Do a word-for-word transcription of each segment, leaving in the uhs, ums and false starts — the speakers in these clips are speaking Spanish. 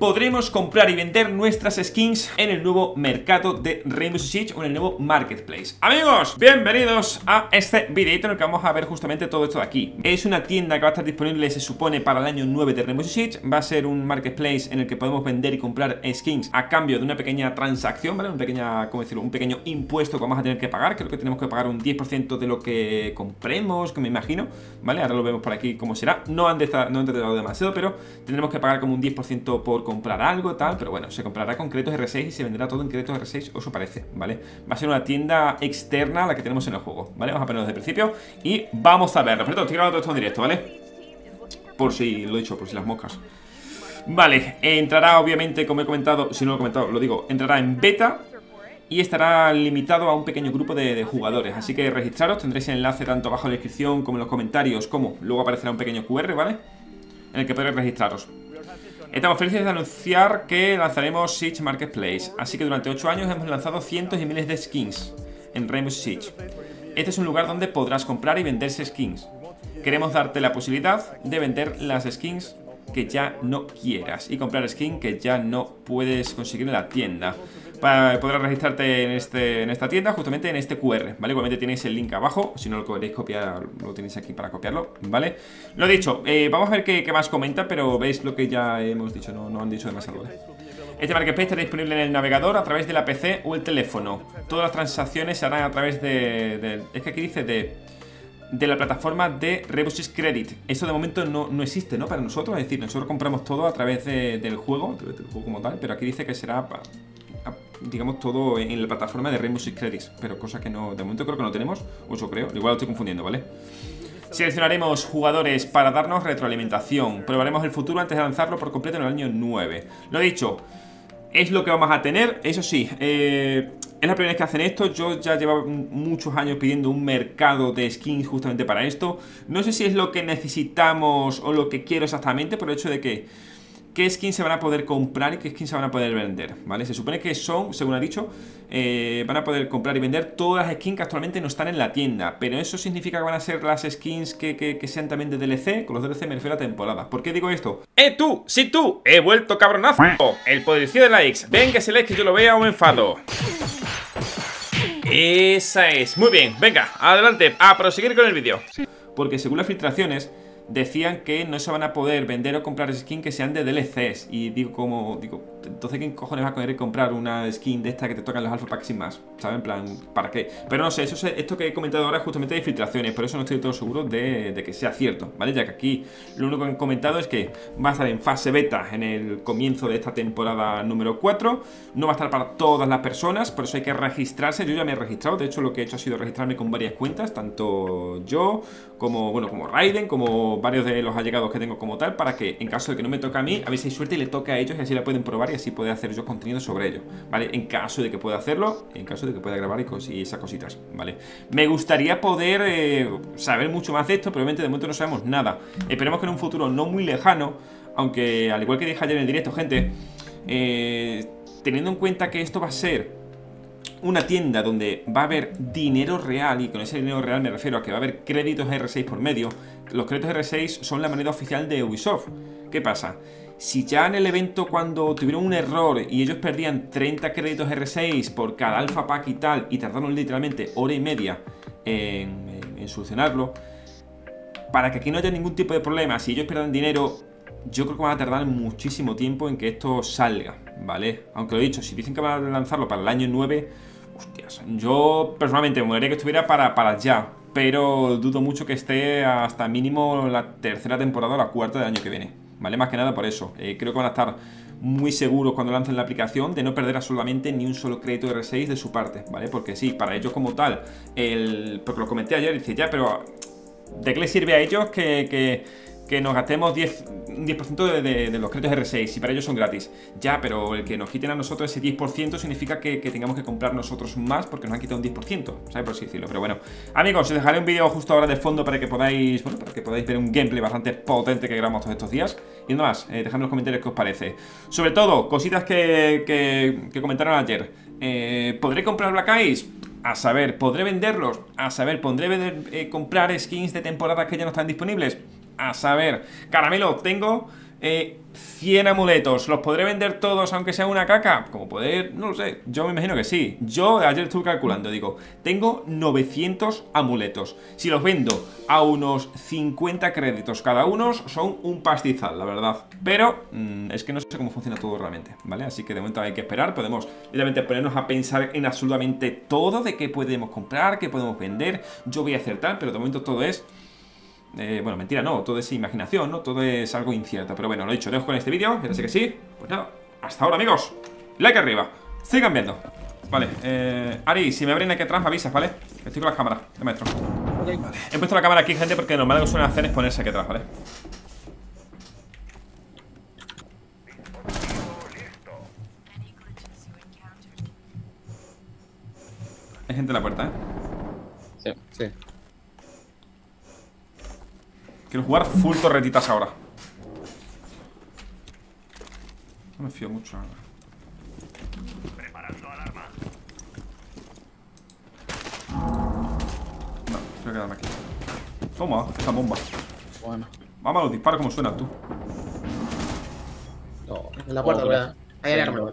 podremos comprar y vender nuestras skins en el nuevo mercado de Rainbow Six Siege o en el nuevo Marketplace. Amigos, bienvenidos a este videito en el que vamos a ver justamente todo esto de aquí. Es una tienda que va a estar disponible, se supone, para el año nueve de Rainbow Six Siege. Va a ser un Marketplace en el que podemos vender y comprar skins a cambio de una pequeña transacción, ¿vale? Una pequeña, ¿cómo decirlo? Un pequeño impuesto que vamos a tener que pagar. Creo que tenemos que pagar un diez por ciento de lo que compremos, que me imagino, ¿vale? Ahora lo vemos por aquí cómo será. No han detallado demasiado, pero tendremos que pagar como un diez por ciento por comprar algo, tal, pero bueno, se comprará con créditos R seis y se venderá todo en créditos R seis, os parece, ¿vale? Va a ser una tienda externa a la que tenemos en el juego, ¿vale? Vamos a ponerlo desde el principio y vamos a verlo. Perdón, estoy grabando todo esto en directo, ¿vale? Por si lo he hecho, por si las moscas. Vale, entrará obviamente, como he comentado, si no lo he comentado, lo digo, entrará en beta y estará limitado a un pequeño grupo de, de jugadores. Así que registraros, tendréis el enlace tanto abajo en la descripción como en los comentarios, como luego aparecerá un pequeño cu erre, ¿vale? En el que podréis registraros. Estamos felices de anunciar que lanzaremos Siege Marketplace. Así que durante ocho años hemos lanzado cientos y miles de skins en Rainbow Six Siege. Este es un lugar donde podrás comprar y venderse skins. Queremos darte la posibilidad de vender las skins que ya no quieras y comprar skin que ya no puedes conseguir en la tienda. Para poder registrarte en, este, en esta tienda, justamente en este cu erre, ¿vale? Igualmente tenéis el link abajo, si no lo queréis copiar, lo tenéis aquí para copiarlo, ¿vale? Lo dicho, eh, vamos a ver qué, qué más comenta, pero veis lo que ya hemos dicho, no, no han dicho demasiado, ¿vale? Este Marketplace estará disponible en el navegador, a través de la P C o el teléfono. Todas las transacciones se harán a través de... de es que aquí dice de... de la plataforma de Rainbow Six Credit. Eso de momento no, no existe, ¿no? Para nosotros, es decir, nosotros compramos todo a través de, del juego, a través del juego como tal, pero aquí dice que será, pa, a, digamos, todo en la plataforma de Rainbow Six Credit, pero cosa que no, de momento creo que no tenemos, o yo creo, igual lo estoy confundiendo, ¿vale? Seleccionaremos jugadores para darnos retroalimentación, probaremos el futuro antes de lanzarlo por completo en el año nueve. Lo dicho, es lo que vamos a tener, eso sí, eh... es la primera vez que hacen esto. Yo ya llevaba muchos años pidiendo un mercado de skins justamente para esto. No sé si es lo que necesitamos o lo que quiero exactamente, por el hecho de que qué skins se van a poder comprar y qué skins se van a poder vender, ¿vale? Se supone que son, según ha dicho, eh, van a poder comprar y vender todas las skins que actualmente no están en la tienda. Pero eso significa que van a ser las skins que, que, que sean también de D L C. Con los D L C me refiero a temporadas. ¿Por qué digo esto? ¡Eh, tú! ¡Sí, tú! ¡He vuelto, cabronazo! El poderío de likes. Ven, que se like, que yo lo vea o me enfado. Esa es. Muy bien, venga, adelante, a proseguir con el vídeo. Porque según las filtraciones decían que no se van a poder vender o comprar skins que sean de D L Cs. Y digo, como, digo, entonces ¿qué cojones vas a poder comprar una skin de esta que te tocan los Alpha Packs sin más? ¿Sabes? En plan, ¿para qué? Pero no sé, eso es, esto que he comentado ahora es justamente de filtraciones, por eso no estoy todo seguro de, de que sea cierto, ¿vale? Ya que aquí lo único que han comentado es que va a estar en fase beta en el comienzo de esta temporada número cuatro. No va a estar para todas las personas, por eso hay que registrarse. Yo ya me he registrado, de hecho lo que he hecho ha sido registrarme con varias cuentas, tanto yo como, bueno, como Raiden, como varios de los allegados que tengo como tal, para que en caso de que no me toque a mí, a ver si hay suerte y le toque a ellos y así la pueden probar y así poder hacer yo contenido sobre ello, ¿vale? En caso de que pueda hacerlo, en caso de que pueda grabar y, cos y esas cositas, ¿vale? Me gustaría poder eh, saber mucho más de esto, pero obviamente de momento no sabemos nada. Esperemos que en un futuro no muy lejano, aunque al igual que dije ayer en el directo, gente, eh, teniendo en cuenta que esto va a ser una tienda donde va a haber dinero real, y con ese dinero real me refiero a que va a haber créditos R seis por medio. Los créditos R seis son la moneda oficial de Ubisoft. ¿Qué pasa? Si ya en el evento, cuando tuvieron un error y ellos perdían treinta créditos R seis por cada Alpha Pack y tal, y tardaron literalmente hora y media en, en, en solucionarlo, para que aquí no haya ningún tipo de problema, si ellos pierdan dinero, yo creo que van a tardar muchísimo tiempo en que esto salga, ¿vale? Aunque lo he dicho, si dicen que van a lanzarlo para el año nueve, hostias, yo personalmente me gustaría que estuviera para, para ya, pero dudo mucho que esté hasta mínimo la tercera temporada o la cuarta del año que viene, ¿vale? Más que nada por eso. Eh, creo que van a estar muy seguros cuando lancen la aplicación de no perder absolutamente ni un solo crédito R seis de su parte, ¿vale? Porque sí, para ellos como tal, el, porque lo comenté ayer, dice ya, pero ¿de qué les sirve a ellos que... que que nos gastemos diez por ciento de, de, de los créditos R seis y para ellos son gratis? Ya, pero el que nos quiten a nosotros ese diez por ciento significa que, que tengamos que comprar nosotros más porque nos han quitado un diez por ciento, ¿sabes? Por así decirlo. Pero bueno, amigos, os dejaré un vídeo justo ahora de fondo para que podáis, bueno, para que podáis ver un gameplay bastante potente que grabamos todos estos días. Y nada más, eh, dejadme en los comentarios qué os parece. Sobre todo, cositas que, que, que comentaron ayer. Eh, ¿Podré comprar Black Eyes? A saber. ¿Podré venderlos? A saber. ¿Podré vender, eh, comprar skins de temporadas que ya no están disponibles? A saber. Caramelo, tengo eh, cien amuletos. ¿Los podré vender todos aunque sea una caca? Como poder, no lo sé, yo me imagino que sí. Yo ayer estuve calculando, digo, tengo novecientos amuletos. Si los vendo a unos cincuenta créditos cada uno, son un pastizal, la verdad. Pero mmm, es que no sé cómo funciona todo realmente, ¿vale? Así que de momento hay que esperar. Podemos literalmente ponernos a pensar en absolutamente todo, de qué podemos comprar, qué podemos vender. Yo voy a hacer tal, pero de momento todo es... Eh, bueno, mentira, no, todo es imaginación, ¿no? Todo es algo incierto, pero bueno, lo he dicho, dejo con este vídeo, ya sé que sí. Pues nada, hasta ahora, amigos. Like arriba, sigan viendo. Vale, eh, Ari, si me abren aquí atrás me avisas, ¿vale? Estoy con las cámaras, de maestro. Vale, he puesto la cámara aquí, gente, porque lo malo que suelen hacer es ponerse aquí atrás, ¿vale? Hay gente en la puerta, ¿eh? Sí, sí. Quiero jugar full torretitas ahora. No me fío mucho ahora. Preparando alarma. No, quiero quedarme aquí. Toma, esta bomba. Bueno. Vamos a los disparos como suenan tú. No, en la puerta, ¿verdad? Ahí hay arma.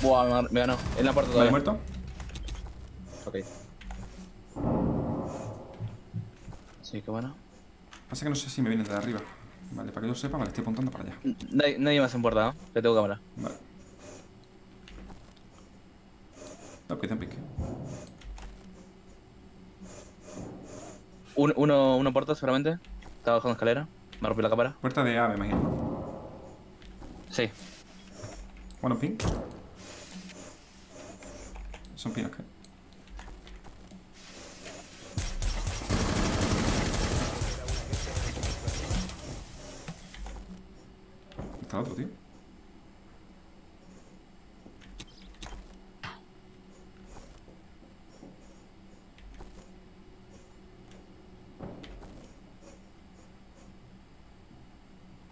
Buah, me ganó. En la puerta todavía. ¿Me he muerto? Ok. Sí, qué bueno. Pasa que no sé si me vienen de arriba. Vale, para que yo sepa, vale, estoy apuntando para allá. Nadie, nadie más en puerta, ¿no? Que tengo cámara. Vale. No, que te pique. Un, uno, uno puerta, seguramente. Estaba bajando escalera. Me rompí la cámara. Puerta de A, me imagino. Sí. Bueno, ping. Son ping, ok. Está el otro, tío.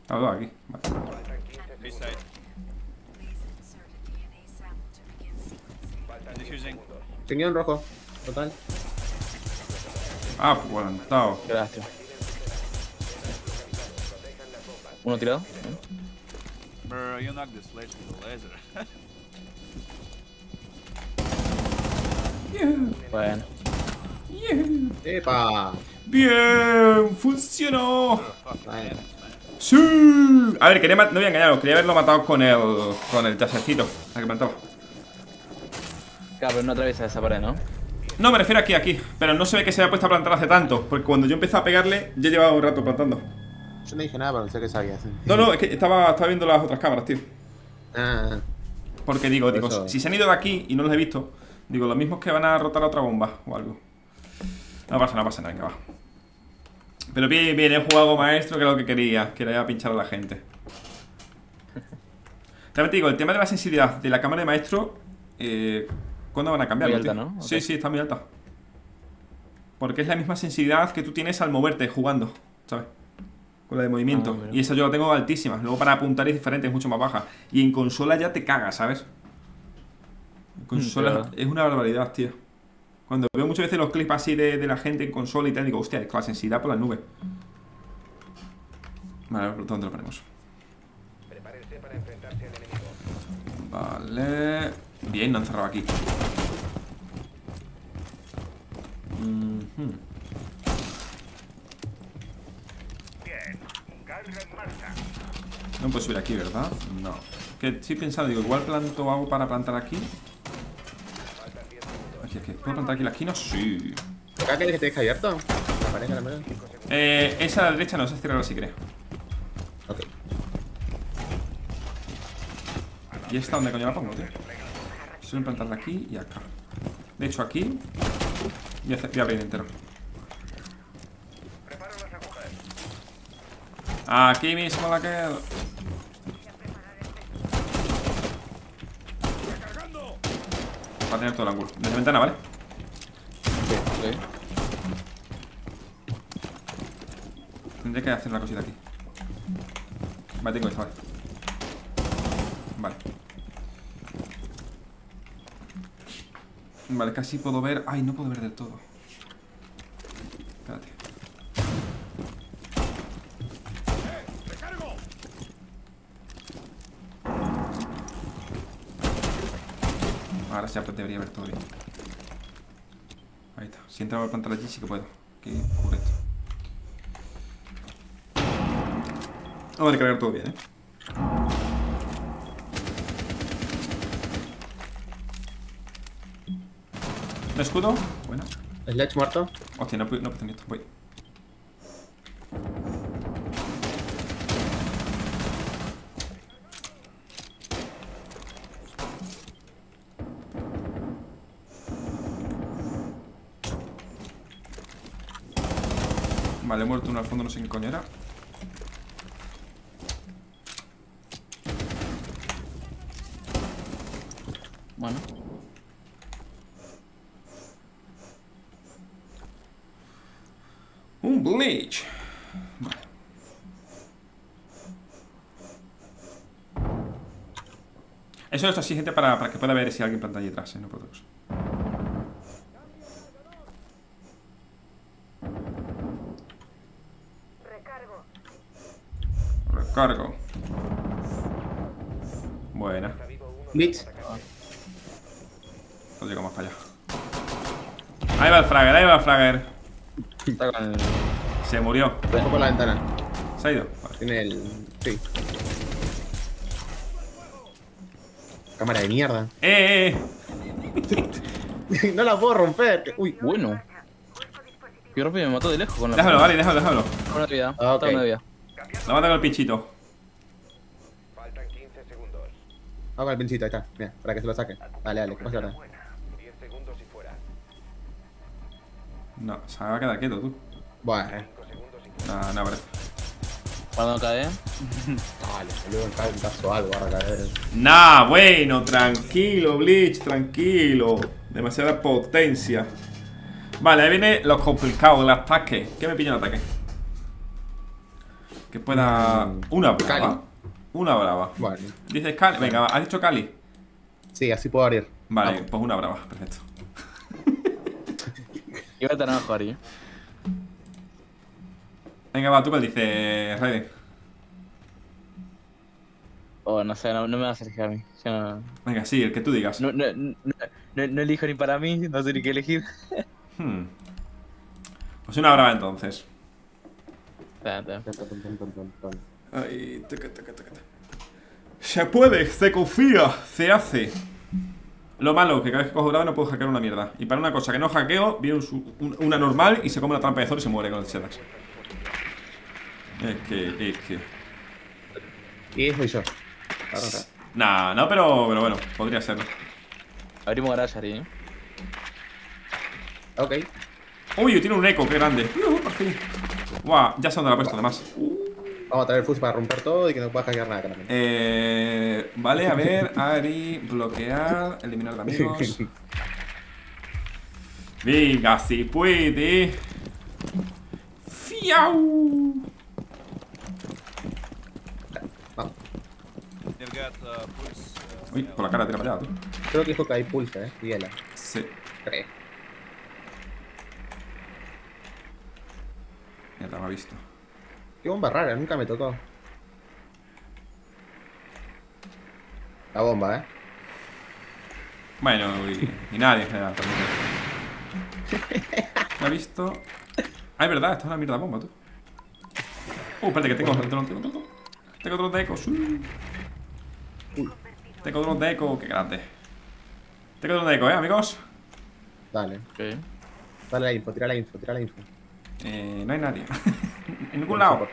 Estaba todo aquí. Vale. Tenía un rojo. Total. Ah, pues bueno, estaba. Gracias. Uno tirado. Bro, you knocked the sledge with the laser. Yeah. Bueno. Yeah. ¡Epa! ¡Bien! ¡Funcionó! Vale. ¡Sí! A ver, quería no voy a engañaros, quería haberlo matado con el... con el tasercito. ¿A qué plantaba? Claro, pero no atraviesa esa pared, ¿no? No, me refiero aquí, aquí. Pero no se ve que se haya puesto a plantar hace tanto, porque cuando yo empecé a pegarle, ya llevaba un rato plantando. Yo no dije nada, pero pensé que sabías. No, no, es que estaba, estaba viendo las otras cámaras, tío. Ah. Porque digo, digo, eso. Si se han ido de aquí y no los he visto, digo, lo mismo es que van a rotar otra bomba o algo. No pasa, no pasa nada, venga, va. Pero bien, bien, he jugado maestro, que es lo que quería, que era pinchar a la gente. También te digo, el tema de la sensibilidad de la cámara de maestro, eh, ¿cuándo van a cambiarlo? Muy alta, ¿no? Sí, okay. Sí, está muy alta. Porque es la misma sensibilidad que tú tienes al moverte, jugando, ¿sabes? Con la de movimiento, ah, y esa yo la tengo altísima. Luego para apuntar es diferente, es mucho más baja. Y en consola ya te cagas, ¿sabes? En consola es una barbaridad, tío. Cuando veo muchas veces los clips así de, de la gente en consola y tal, digo, hostia, es la sensibilidad por las nubes. Vale, por tanto lo ponemos. Vale. Bien, no han cerrado aquí. Mm-hmm. No puedo subir aquí, ¿verdad? No. Que estoy pensando, digo, igual planto algo para plantar aquí. Aquí, aquí. ¿Puedo plantar aquí la esquina? Sí. ¿Acá quieres que te deje abierto? La pared, la pared. Eh, esa a la derecha no, esa es cerrada si crees. Ok. ¿Y esta dónde coño la pongo, tío? Suelen plantarla aquí y acá. De hecho, aquí. Y voy a abrir entero. Aquí mismo la que... Va a tener todo el ángulo. Desde ventana, ¿vale? Sí, sí. Tendré que hacer una cosita aquí. Vale, tengo esta, vale. Vale. Vale, casi puedo ver... Ay, no puedo ver del todo. Espérate. ahora se debería ver todo bien. Ahí está. Si entraba la pantalla allí sí que puedo. Que cubre esto. Vamos a recargar todo bien, ¿eh? ¿Un escudo? Bueno. Sledge muerto. Hostia, no puedo no, tener esto. Voy. Vale, he muerto uno al fondo, no sé qué coño era. Bueno. Un bleach. Vale. Eso no está así, gente, para, para que pueda ver si alguien planta allí atrás, ¿eh? No puedo usar. Cargo. Buena. Blitz. No llego más para allá. Ahí va el fragger, ahí va el fragger. Está con el... Se murió. Se fue por la ventana. Se ha ido. Vale. Tiene el... Sí. Cámara de mierda. ¡Eh, eh! No la puedo romper. Uy, bueno. Yo rápido me mató de lejos con la... Déjalo, vale, déjalo, déjalo. Una vida. Ah, okay. Una vida. La mata con el pinchito. Faltan quince segundos. Ah, con el pinchito, ahí está. Mira, para que se lo saque. Dale, dale, pasa ahora. diez segundos y fuera. No, se va a quedar quieto, tú. Bueno. No, no, parece. ¿Cuándo cae? Dale, luego cae un caso algo, ahora cae. Nah, bueno, tranquilo, Bleach, tranquilo. Demasiada potencia. Vale, ahí viene lo complicado, el ataque. ¿Qué me pilla el ataque? Que pueda... Una brava. Cali. Una brava. Vale. Dices Cali. Venga, ¿has dicho Cali? Sí, así puedo abrir. Vale, vamos. Pues una brava. Perfecto. Iba a tener abajo, Ari. Venga, va, ¿tú cuál dices, Raiden? Oh, no sé, no, no me va a acercar a mí. No... Venga, sí, el que tú digas. No, no, no, no, no elijo ni para mí, no sé ni qué elegir. hmm. Pues una brava entonces. Ay, taca, taca, taca. Se puede, se confía, se hace. Lo malo, que cada vez que cojo grado no puedo hackear una mierda. Y para una cosa que no hackeo, viene un, un, una normal y se come la trampa de Zoro y se muere con el Xenax. Es que, es que. Y es muy yo. Nah, no, pero, pero bueno, podría serlo. Abrimos garage, Ari, ¿eh? Ok. Uy, tiene un eco, qué grande. No, por fin. Guau, wow, ya sé dónde la he puesto, además. Vamos a traer el fuse para romper todo y que no pueda hackear nada también. Eh, vale, a ver, Ari, bloquear, eliminar de amigos. Venga, si puede. ¡Fiau! Vamos. Uy, por la cara tira para allá, tú. Creo que dijo que hay pulse, eh. Hiela. Sí. Creo. Ya te lo ha visto. Qué bomba rara, nunca me tocó. La bomba, eh. Bueno, y, y nadie en general también. Me ha visto. Ah, es verdad, esta es una mierda bomba, tú. Uh, espérate, que tengo otro, tengo otro. Tengo otro de eco, sí. Tengo otro de eco, qué grande. Tengo otro de eco, eh, amigos. Dale. Okay. Dale la info, tira la info, tira la info. Eh, no hay nadie. En ningún lado.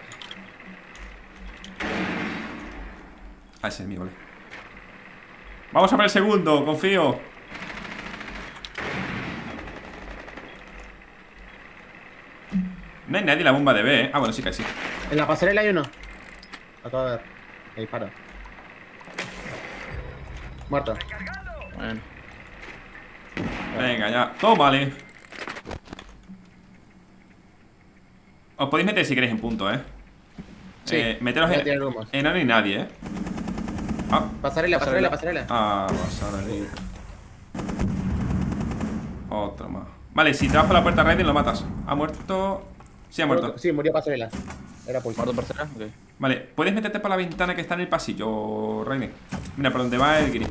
Ah, ese es mío, vale. Vamos a ver el segundo, confío. No hay nadie en la bomba de B, eh. Ah, bueno, sí que sí. En la pasarela hay uno. Acabo de ver. Me disparo. Muerto. Bueno. Venga, ya. Tómale. Os podéis meter si queréis en punto, eh. Sí, eh, meteros en, en no hay nadie, eh. Ah, pasarela, pasarela, pasarela. Ah, pasarela. Otra más. Vale, si te vas por la puerta Raiden lo matas. Ha muerto. Sí, ha muerto. Sí, murió pasarela. Era pulso. ¿Muerto pasarela? Ok. Vale, puedes meterte por la ventana que está en el pasillo, Raiden. Mira, por donde va el gris.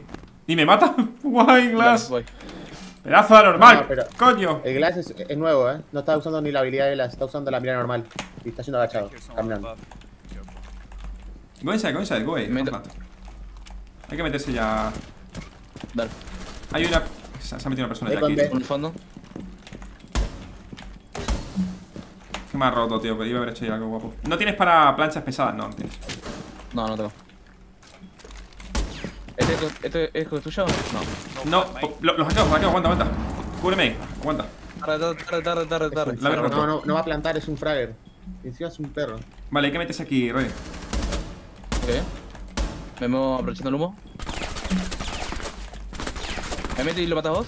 ¿Y me mata? Guay, Glass. Claro, pedazo anormal, no, no, coño. El Glass es, es nuevo, eh. No está usando ni la habilidad de Glass, está usando la mira normal. Y está siendo agachado, caminando. Go inside, go inside, go inside. Hay que meterse ya. Dale. Hay una. Se ha metido una persona ya aquí. ¿Por el fondo? Que me ha roto, tío. Pero iba a haber hecho ya algo guapo. ¿No tienes para planchas pesadas? No, no tienes. No, no tengo. ¿Este, este, este es tuyo? No. No, los lo hackeos, hackeos, aguanta, aguanta. Cúbreme, aguanta. Tarde, tarde, tarde, tarde, tarde. No, no, no va a plantar, es un fragger. Encima es un perro. Vale, hay que meterse aquí, Roy. Ok. Me muevo aprovechando el humo. ¿Me metes y lo matas vos?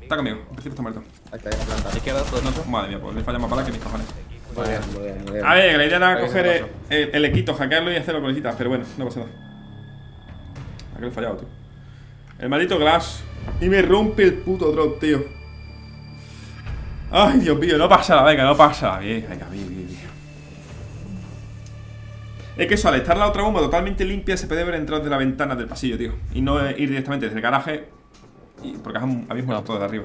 Está conmigo, el tipo está muerto. Ahí está, ahí está. Izquierda, todo el otro. Madre mía, pues le falla más bala que mis cojones. Muy bien, muy bien, muy bien. A ver, la idea era coger el, el equito, hackearlo y hacerlo con lisitas, pero bueno, no pasa nada. ¿A qué le he fallado, tío? El maldito Glass. Y me rompe el puto drop, tío. Ay, Dios mío, no pasa nada, venga, no pasa nada. Bien, venga, bien, bien, bien. Es que eso, al estar la otra bomba totalmente limpia, se puede ver entrar de la ventana del pasillo, tío. Y no ir directamente desde el garaje. Porque habéis muerto todo de arriba.